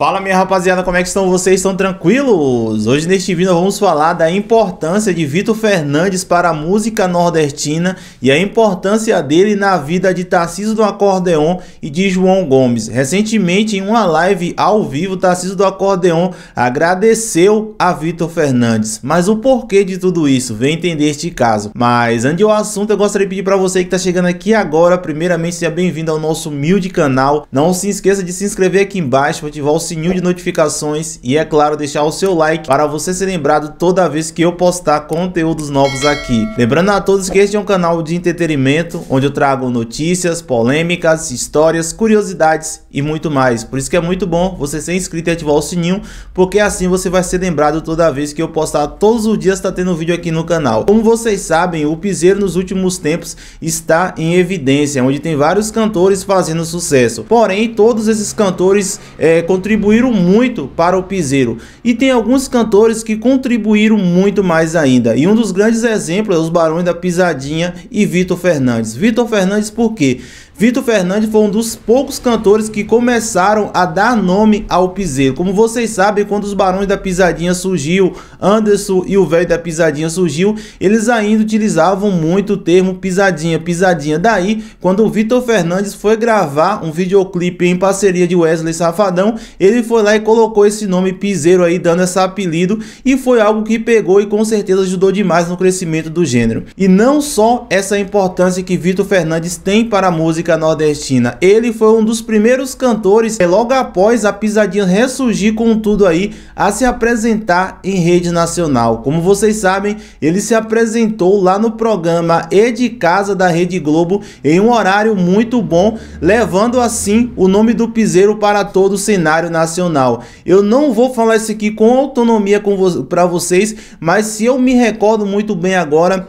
Fala, minha rapaziada, como é que estão vocês? Estão tranquilos? Hoje neste vídeo nós vamos falar da importância de Vitor Fernandes para a música nordestina e a importância dele na vida de Tarcísio do Acordeon e de João Gomes. Recentemente, em uma live ao vivo, Tarcísio do Acordeon agradeceu a Vitor Fernandes. Mas o porquê de tudo isso? Vem entender este caso. Mas antes do assunto, eu gostaria de pedir para você que está chegando aqui agora, primeiramente, seja bem-vindo ao nosso humilde canal. Não se esqueça de se inscrever aqui embaixo, ativar o sininho de notificações e, é claro, deixar o seu like para você ser lembrado toda vez que eu postar conteúdos novos aqui. Lembrando a todos que este é um canal de entretenimento, onde eu trago notícias, polêmicas, histórias, curiosidades e muito mais. Por isso que é muito bom você ser inscrito e ativar o sininho, porque assim você vai ser lembrado toda vez que eu postar. Todos os dias está tendo vídeo aqui no canal. Como vocês sabem, o piseiro nos últimos tempos está em evidência, onde tem vários cantores fazendo sucesso. Porém, todos esses cantores contribuíram muito para o piseiro, e tem alguns cantores que contribuíram muito mais ainda, e um dos grandes exemplos é os Barões da Pisadinha e Vitor Fernandes. Vitor Fernandes por quê? Vitor Fernandes foi um dos poucos cantores que começaram a dar nome ao piseiro. Como vocês sabem, quando os Barões da Pisadinha surgiu, Anderson e o Velho da Pisadinha surgiu, eles ainda utilizavam muito o termo pisadinha, pisadinha. Daí, quando o Vitor Fernandes foi gravar um videoclipe em parceria de Wesley Safadão, ele foi lá e colocou esse nome piseiro aí, dando esse apelido, e foi algo que pegou e com certeza ajudou demais no crescimento do gênero. E não só essa importância que Vitor Fernandes tem para a música nordestina, ele foi um dos primeiros cantores, logo após a pisadinha ressurgir com tudo aí, a se apresentar em rede nacional. Como vocês sabem, ele se apresentou lá no programa E de Casa da Rede Globo em um horário muito bom, levando assim o nome do piseiro para todo o cenário nacional. Eu não vou falar isso aqui com autonomia para vocês, mas se eu me recordo muito bem agora,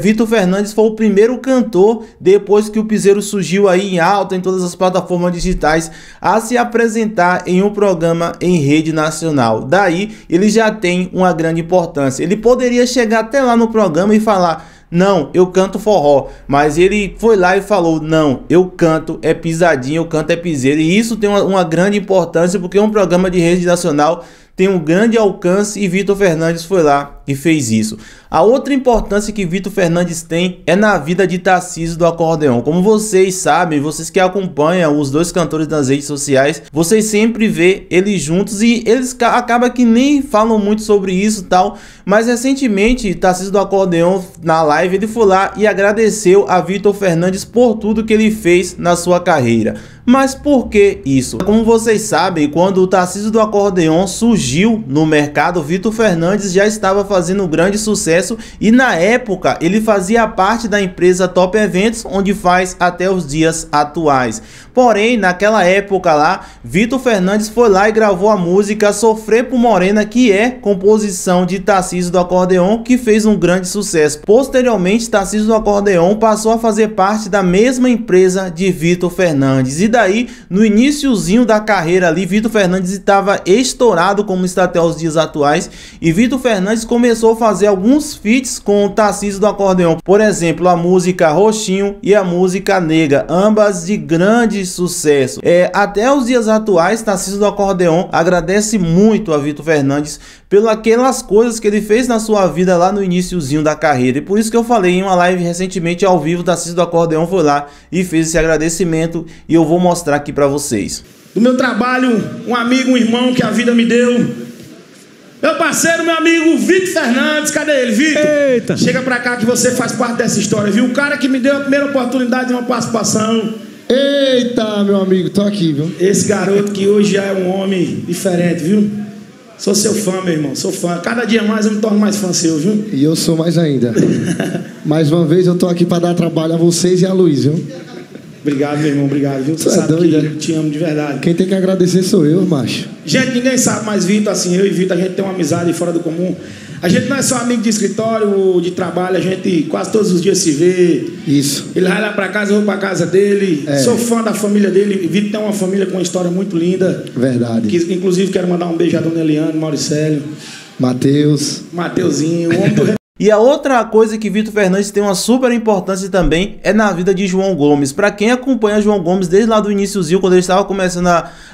Vitor Fernandes foi o primeiro cantor, depois que o piseiro surgiu aí em alta em todas as plataformas digitais, a se apresentar em um programa em rede nacional. Daí ele já tem uma grande importância. Ele poderia chegar até lá no programa e falar: não, eu canto forró, mas ele foi lá e falou: não, eu canto é pisadinha, eu canto é piseiro. E isso tem uma grande importância, porque um programa de rede nacional tem um grande alcance, e Vitor Fernandes foi lá e fez isso. A outra importância que Vitor Fernandes tem é na vida de Tarcísio do Acordeon. Como vocês sabem, vocês que acompanham os dois cantores nas redes sociais, vocês sempre vê eles juntos, e eles acaba que nem falam muito sobre isso e tal, mas recentemente Tarcísio do Acordeon, na live, ele foi lá e agradeceu a Vitor Fernandes por tudo que ele fez na sua carreira. Mas por que isso? Como vocês sabem, quando o Tarcísio do Acordeon surgiu no mercado, Vitor Fernandes já estava fazendo um grande sucesso, e na época ele fazia parte da empresa Top Eventos, onde faz até os dias atuais. Porém, naquela época lá, Vitor Fernandes foi lá e gravou a música Sofrer por Morena, que é composição de Tarcísio do Acordeon, que fez um grande sucesso. Posteriormente, Tarcísio do Acordeon passou a fazer parte da mesma empresa de Vitor Fernandes, e daí, no iniciozinho da carreira ali, Vitor Fernandes estava estourado como está até os dias atuais, e Vitor Fernandes começou a fazer alguns feats com o Tarcísio do Acordeon, por exemplo, a música Roxinho e a música Nega, ambas de grande sucesso. Até os dias atuais, Tarcísio do Acordeon agradece muito a Vitor Fernandes pelas aquelas coisas que ele fez na sua vida lá no iniciozinho da carreira, e por isso que eu falei em uma live recentemente ao vivo, Tarcísio do Acordeon foi lá e fez esse agradecimento, e eu vou mostrar aqui pra vocês. Do meu trabalho, um amigo, um irmão que a vida me deu, meu parceiro, meu amigo Vitor Fernandes. Cadê ele, Vitor? Eita! Chega pra cá que você faz parte dessa história, viu? O cara que me deu a primeira oportunidade de uma participação. Eita, meu amigo, tô aqui, viu? Esse garoto que hoje já é um homem diferente, viu? Sou seu fã, meu irmão, sou fã. Cada dia mais eu me torno mais fã seu, viu? E eu sou mais ainda. Mais uma vez eu tô aqui pra dar trabalho a vocês e a Luiz, viu? Obrigado, meu irmão, obrigado, viu? Você sabe que eu te amo de verdade. Quem tem que agradecer sou eu, macho. Gente, ninguém sabe, mas Vitor, assim, eu e Vitor, a gente tem uma amizade fora do comum. A gente não é só amigo de escritório, de trabalho, a gente quase todos os dias se vê. Isso. Ele vai lá pra casa, eu vou pra casa dele. Sou fã da família dele. Vitor tem uma família com uma história muito linda. Verdade. Que, inclusive, quero mandar um beijo a Dona Eliane, Mauricélio. Matheus. Mateuzinho, o homem do E a outra coisa que Vitor Fernandes tem uma super importância também é na vida de João Gomes. Para quem acompanha João Gomes desde lá do iniciozinho, quando ele estava começando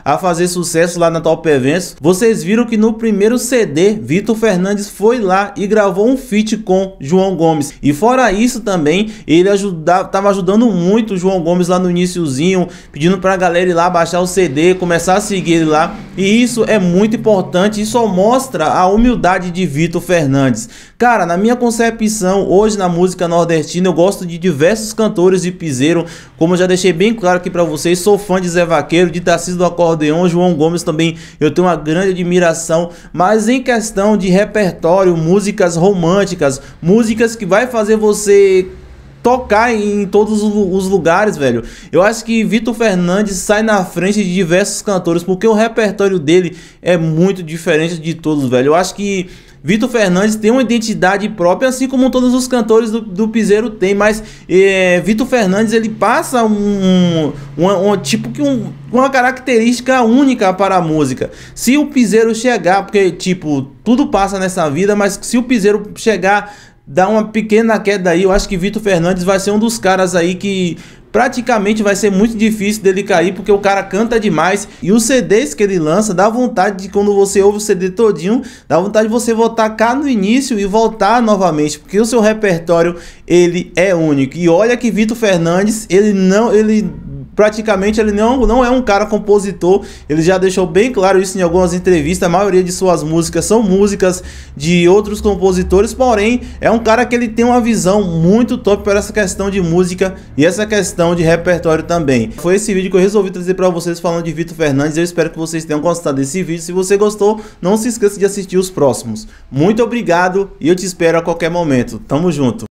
a fazer sucesso lá na Top Eventos, vocês viram que no primeiro CD, Vitor Fernandes foi lá e gravou um feat com João Gomes. E fora isso também, ele estava ajudando muito o João Gomes lá no iniciozinho, pedindo para a galera ir lá baixar o CD, começar a seguir ele lá. E isso é muito importante e só mostra a humildade de Vitor Fernandes. Cara, na minha concepção, hoje na música nordestina, eu gosto de diversos cantores de piseiro, como eu já deixei bem claro aqui pra vocês, sou fã de Zé Vaqueiro, de Tarcísio do Acordeon, João Gomes também, eu tenho uma grande admiração, mas em questão de repertório, músicas românticas, músicas que vai fazer você tocar em todos os lugares, velho. Eu acho que Vitor Fernandes sai na frente de diversos cantores, porque o repertório dele é muito diferente de todos, velho. Eu acho que Vitor Fernandes tem uma identidade própria, assim como todos os cantores do piseiro tem, mas Vitor Fernandes ele passa uma característica única para a música. Se o piseiro chegar, porque tipo, tudo passa nessa vida, mas se o piseiro chegar, dá uma pequena queda aí, eu acho que Vitor Fernandes vai ser um dos caras aí que praticamente vai ser muito difícil dele cair, porque o cara canta demais. E os CDs que ele lança, dá vontade de, quando você ouve o CD todinho, dá vontade de você voltar cá no início e voltar novamente, porque o seu repertório ele é único. E olha que Vitor Fernandes, praticamente ele não é um cara compositor, ele já deixou bem claro isso em algumas entrevistas, a maioria de suas músicas são músicas de outros compositores, porém é um cara que ele tem uma visão muito top para essa questão de música e essa questão de repertório também. Foi esse vídeo que eu resolvi trazer para vocês falando de Vitor Fernandes, eu espero que vocês tenham gostado desse vídeo, se você gostou, não se esqueça de assistir os próximos. Muito obrigado e eu te espero a qualquer momento, tamo junto!